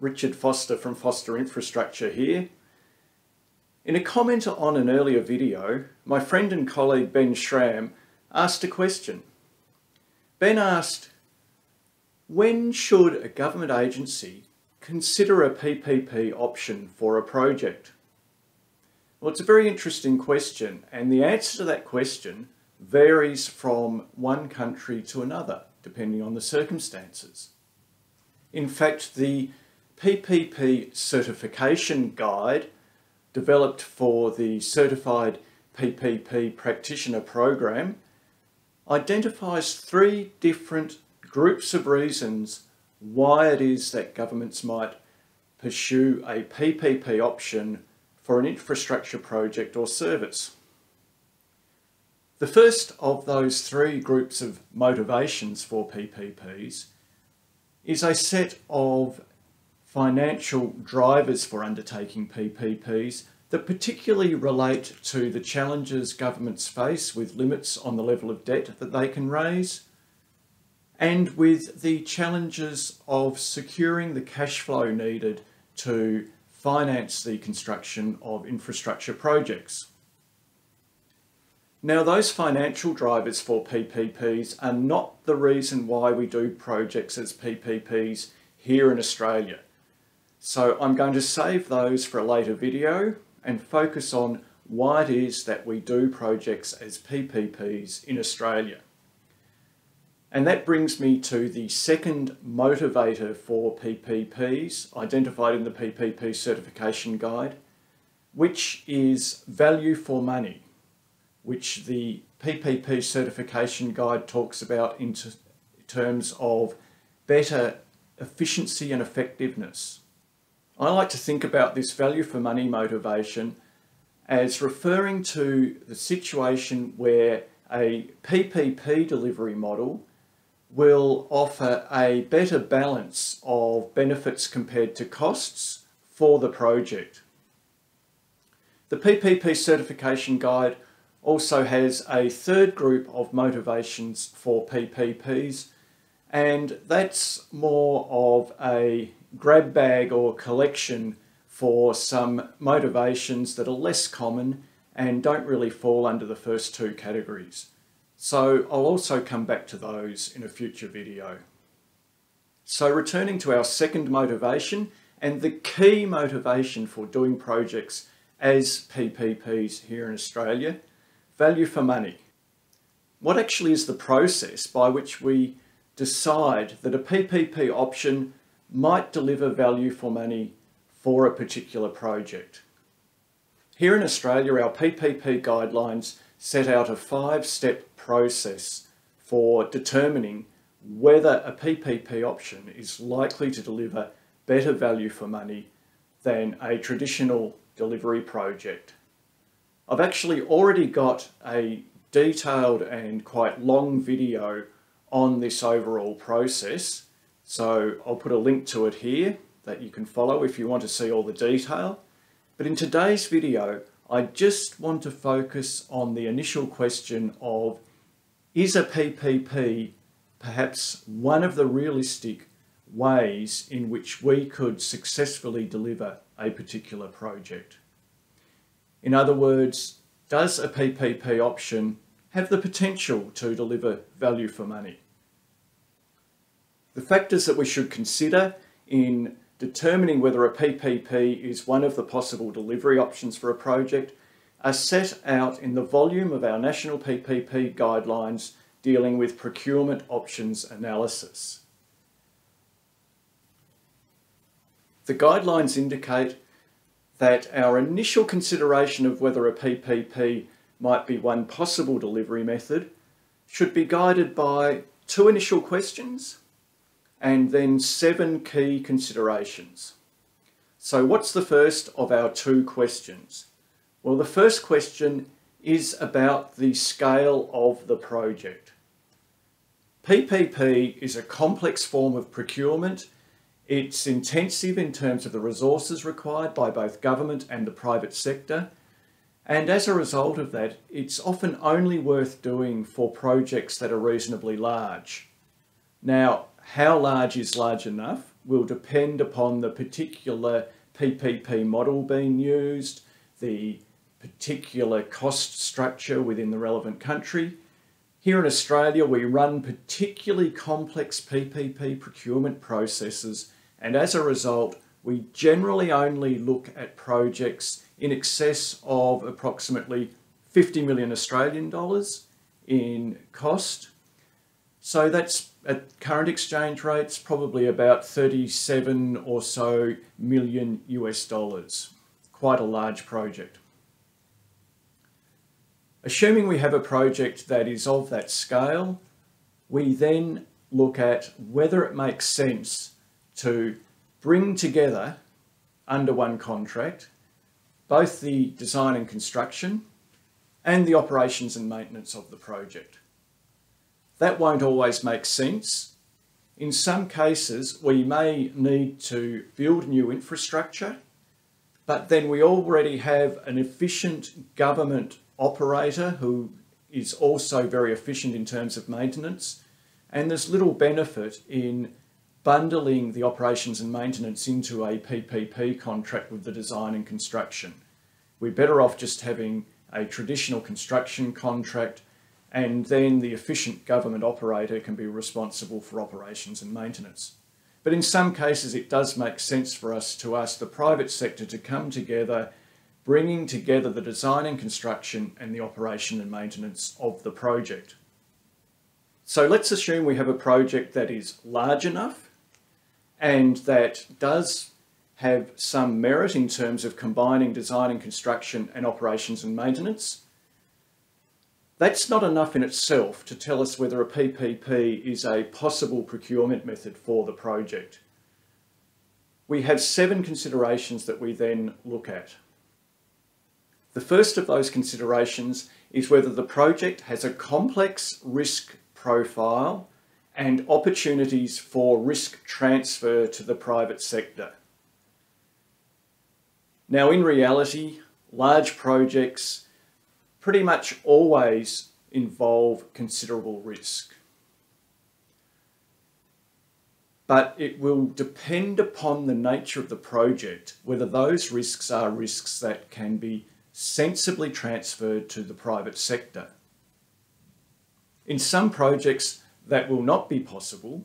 Richard Foster from Foster Infrastructure here. In a comment on an earlier video, my friend and colleague Ben Schramm asked a question. Ben asked, when should a government agency consider a PPP option for a project? Well, it's a very interesting question, and the answer to that question varies from one country to another, depending on the circumstances. In fact, the PPP Certification Guide, developed for the Certified PPP Practitioner Program, identifies three different groups of reasons why it is that governments might pursue a PPP option for an infrastructure project or service. The first of those three groups of motivations for PPPs is a set of financial drivers for undertaking PPPs that particularly relate to the challenges governments face with limits on the level of debt that they can raise, and with the challenges of securing the cash flow needed to finance the construction of infrastructure projects. Now, those financial drivers for PPPs are not the reason why we do projects as PPPs here in Australia. So I'm going to save those for a later video and focus on why it is that we do projects as PPPs in Australia. And that brings me to the second motivator for PPPs identified in the PPP Certification Guide, which is value for money, which the PPP Certification Guide talks about in terms of better efficiency and effectiveness. I like to think about this value for money motivation as referring to the situation where a PPP delivery model will offer a better balance of benefits compared to costs for the project. The PPP Certification Guide also has a third group of motivations for PPPs, and that's more of a grab bag or collection for some motivations that are less common and don't really fall under the first two categories. So I'll also come back to those in a future video. So returning to our second motivation, and the key motivation for doing projects as PPPs here in Australia, value for money. What actually is the process by which we decide that a PPP option might deliver value for money for a particular project? Here in Australia, our PPP guidelines set out a five-step process for determining whether a PPP option is likely to deliver better value for money than a traditional delivery project. I've actually already got a detailed and quite long video on this overall process, so I'll put a link to it here that you can follow if you want to see all the detail. But in today's video, I just want to focus on the initial question of, is a PPP perhaps one of the realistic ways in which we could successfully deliver a particular project? In other words, does a PPP option have the potential to deliver value for money? The factors that we should consider in determining whether a PPP is one of the possible delivery options for a project are set out in the volume of our national PPP guidelines dealing with procurement options analysis. The guidelines indicate that our initial consideration of whether a PPP might be one possible delivery method should be guided by two initial questions and then seven key considerations. So what's the first of our two questions? Well, the first question is about the scale of the project. PPP is a complex form of procurement. It's intensive in terms of the resources required by both government and the private sector, and as a result of that, it's often only worth doing for projects that are reasonably large. Now, how large is large enough? will depend upon the particular PPP model being used, the particular cost structure within the relevant country. Here in Australia, we run particularly complex PPP procurement processes, and as a result, we generally only look at projects in excess of approximately 50 million Australian dollars in cost. So that's, at current exchange rates, probably about 37 or so million US dollars. Quite a large project. Assuming we have a project that is of that scale, we then look at whether it makes sense to bring together under one contract both the design and construction and the operations and maintenance of the project. That won't always make sense. In some cases, we may need to build new infrastructure, but then we already have an efficient government operator who is also very efficient in terms of maintenance, and there's little benefit in bundling the operations and maintenance into a PPP contract with the design and construction. We're better off just having a traditional construction contract, and then the efficient government operator can be responsible for operations and maintenance. But in some cases, it does make sense for us to ask the private sector to come together, bringing together the design and construction and the operation and maintenance of the project. So let's assume we have a project that is large enough and that does have some merit in terms of combining design and construction and operations and maintenance. That's not enough in itself to tell us whether a PPP is a possible procurement method for the project. We have 7 considerations that we then look at. The first of those considerations is whether the project has a complex risk profile and opportunities for risk transfer to the private sector. Now, in reality, large projects pretty much always involve considerable risk. But it will depend upon the nature of the project whether those risks are risks that can be sensibly transferred to the private sector. In some projects, that will not be possible.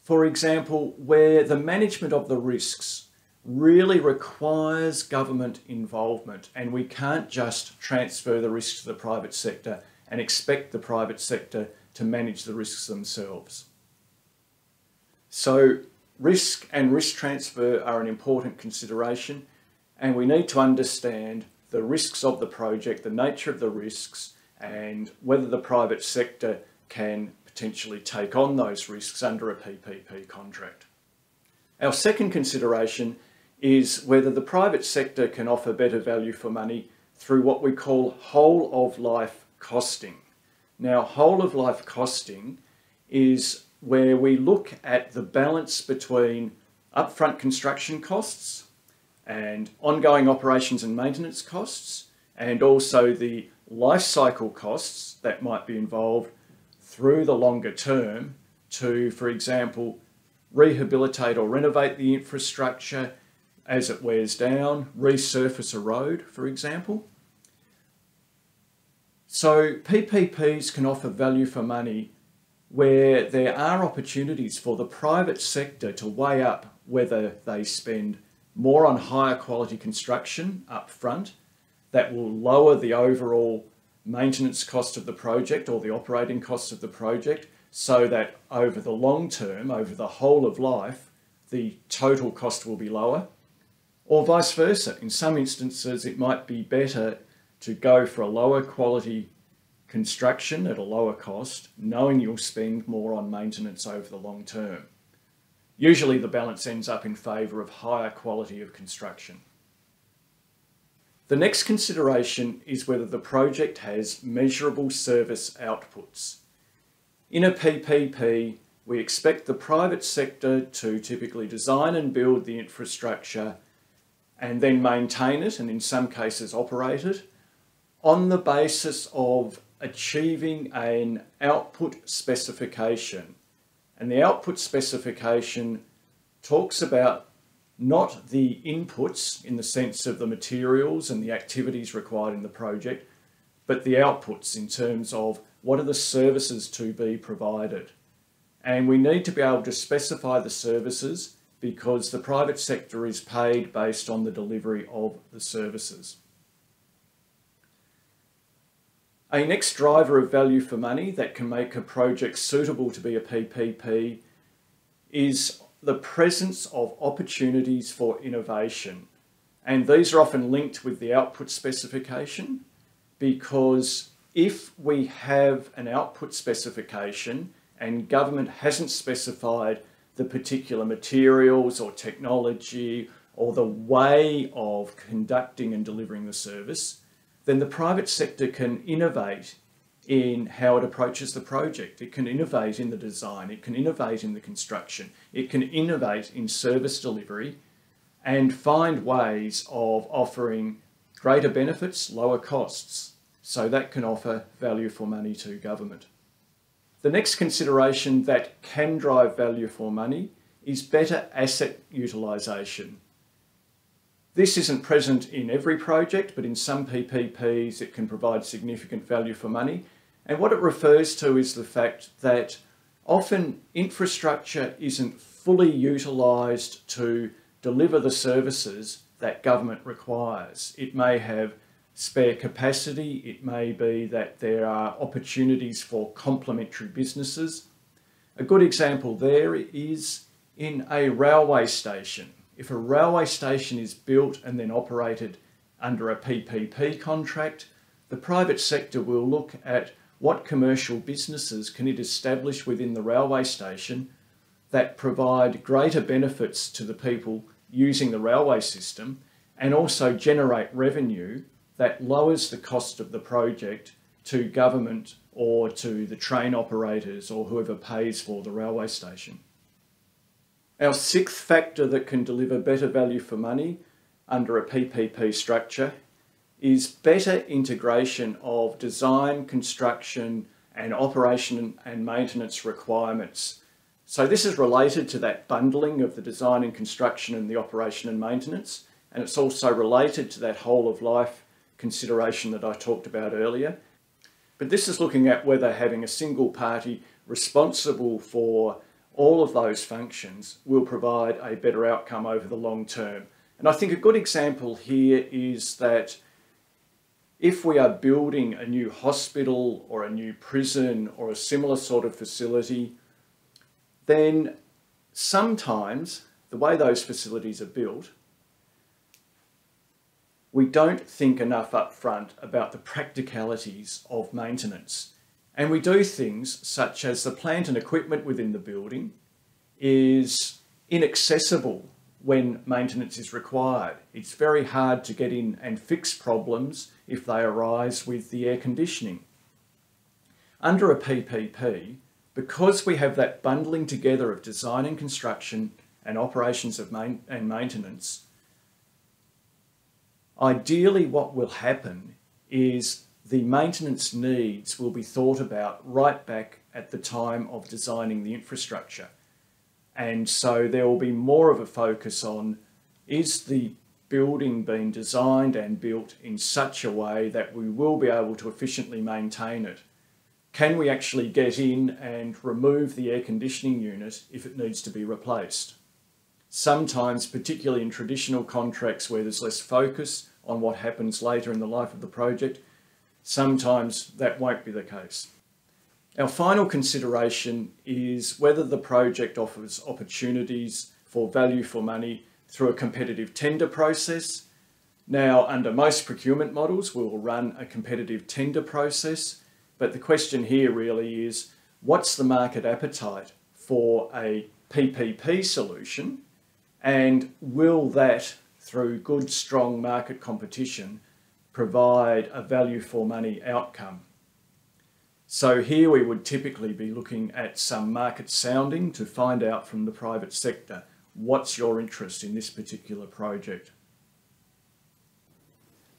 For example, where the management of the risks really requires government involvement, and we can't just transfer the risks to the private sector and expect the private sector to manage the risks themselves. So risk and risk transfer are an important consideration, and we need to understand the risks of the project, the nature of the risks, and whether the private sector can potentially take on those risks under a PPP contract. Our second consideration is whether the private sector can offer better value for money through what we call whole-of-life costing. Now, whole-of-life costing is where we look at the balance between upfront construction costs and ongoing operations and maintenance costs, and also the life cycle costs that might be involved through the longer term to, for example, rehabilitate or renovate the infrastructure as it wears down, resurface a road, for example. So PPPs can offer value for money where there are opportunities for the private sector to weigh up whether they spend more on higher quality construction up front that will lower the overall maintenance cost of the project or the operating costs of the project, so that over the long term, over the whole of life, the total cost will be lower, or vice versa. In some instances, it might be better to go for a lower quality construction at a lower cost, knowing you'll spend more on maintenance over the long term. Usually the balance ends up in favour of higher quality of construction. The next consideration is whether the project has measurable service outputs. In a PPP, we expect the private sector to typically design and build the infrastructure and then maintain it, and in some cases operate it, on the basis of achieving an output specification. And the output specification talks about not the inputs in the sense of the materials and the activities required in the project, but the outputs in terms of what are the services to be provided. And we need to be able to specify the services because the private sector is paid based on the delivery of the services. A next driver of value for money that can make a project suitable to be a PPP is the presence of opportunities for innovation. And these are often linked with the output specification, because if we have an output specification and government hasn't specified the particular materials or technology or the way of conducting and delivering the service, then the private sector can innovate in how it approaches the project. It can innovate in the design, it can innovate in the construction, it can innovate in service delivery and find ways of offering greater benefits, lower costs. So that can offer value for money to government. The next consideration that can drive value for money is better asset utilisation. This isn't present in every project, but in some PPPs it can provide significant value for money. And what it refers to is the fact that often infrastructure isn't fully utilised to deliver the services that government requires. It may have spare capacity, it may be that there are opportunities for complementary businesses. A good example there is in a railway station. If a railway station is built and then operated under a PPP contract, the private sector will look at what commercial businesses can it establish within the railway station that provide greater benefits to the people using the railway system and also generate revenue that lowers the cost of the project to government or to the train operators or whoever pays for the railway station. Our sixth factor that can deliver better value for money under a PPP structure is better integration of design, construction and operation and maintenance requirements. So this is related to that bundling of the design and construction and the operation and maintenance, and it's also related to that whole of life consideration that I talked about earlier. But this is looking at whether having a single party responsible for all of those functions will provide a better outcome over the long term. And I think a good example here is that if we are building a new hospital or a new prison or a similar sort of facility, then sometimes the way those facilities are built, we don't think enough up front about the practicalities of maintenance. And we do things such as the plant and equipment within the building is inaccessible when maintenance is required. It's very hard to get in and fix problems if they arise with the air conditioning. Under a PPP, because we have that bundling together of design and construction and operations and maintenance, ideally what will happen is the maintenance needs will be thought about right back at the time of designing the infrastructure. And so there will be more of a focus on, is the building being designed and built in such a way that we will be able to efficiently maintain it? Can we actually get in and remove the air conditioning unit if it needs to be replaced? Sometimes, particularly in traditional contracts where there's less focus on what happens later in the life of the project, sometimes that won't be the case. Our final consideration is whether the project offers opportunities for value for money through a competitive tender process. Now, under most procurement models, we will run a competitive tender process, but the question here really is, what's the market appetite for a PPP solution, and will that, through good, strong market competition, provide a value for money outcome? So here we would typically be looking at some market sounding to find out from the private sector, what's your interest in this particular project?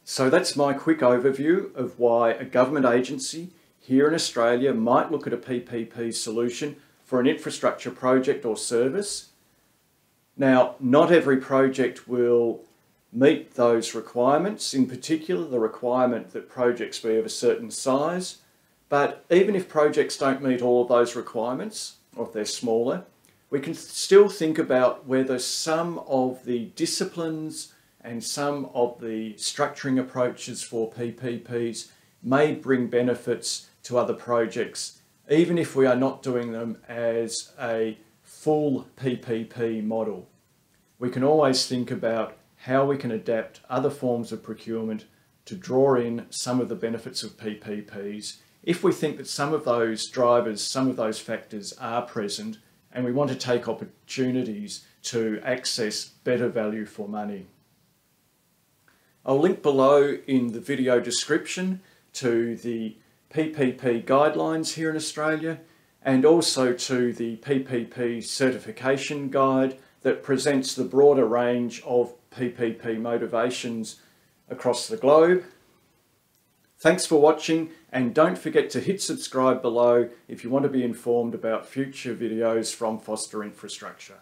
So that's my quick overview of why a government agency here in Australia might look at a PPP solution for an infrastructure project or service. Now, not every project will meet those requirements, in particular the requirement that projects be of a certain size. But even if projects don't meet all of those requirements, or if they're smaller, we can still think about whether some of the disciplines and some of the structuring approaches for PPPs may bring benefits to other projects, even if we are not doing them as a full PPP model. We can always think about how we can adapt other forms of procurement to draw in some of the benefits of PPPs if we think that some of those drivers, some of those factors are present and we want to take opportunities to access better value for money. I'll link below in the video description to the PPP guidelines here in Australia and also to the PPP Certification Guide that presents the broader range of PPP motivations across the globe. Thanks for watching, and don't forget to hit subscribe below if you want to be informed about future videos from Foster Infrastructure.